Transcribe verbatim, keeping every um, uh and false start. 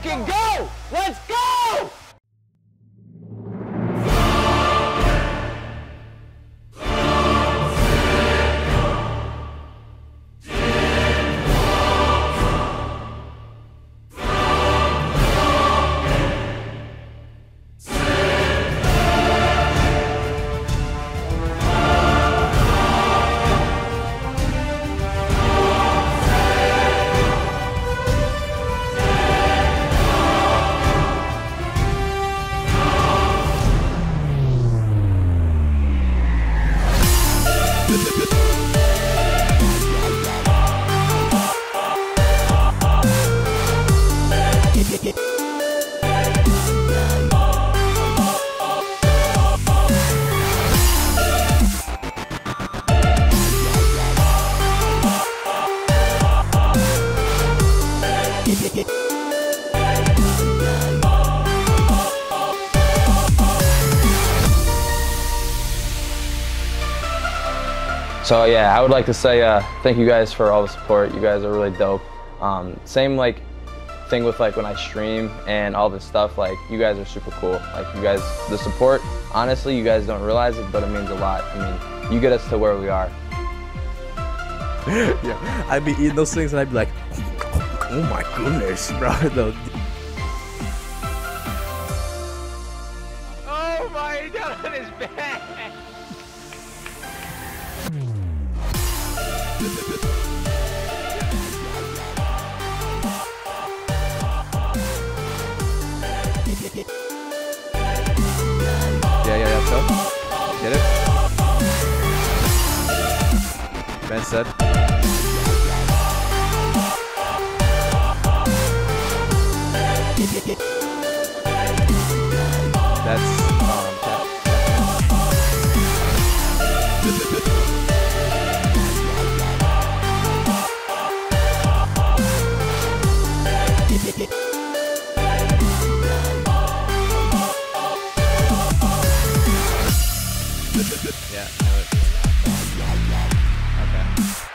fucking go! Let's go! So yeah, I would like to say uh, thank you guys for all the support. You guys are really dope. Um, same like thing with like when I stream and all this stuff. Like you guys are super cool. Like you guys, the support. Honestly, you guys don't realize it, but it means a lot. I mean, you get us to where we are. Yeah, I'd be eating those things and I'd be like, oh my goodness, bro. Oh my God, it's bad. Yeah, yeah, yeah, so. Get it? Ben said. That's um that. Yeah, no, okay.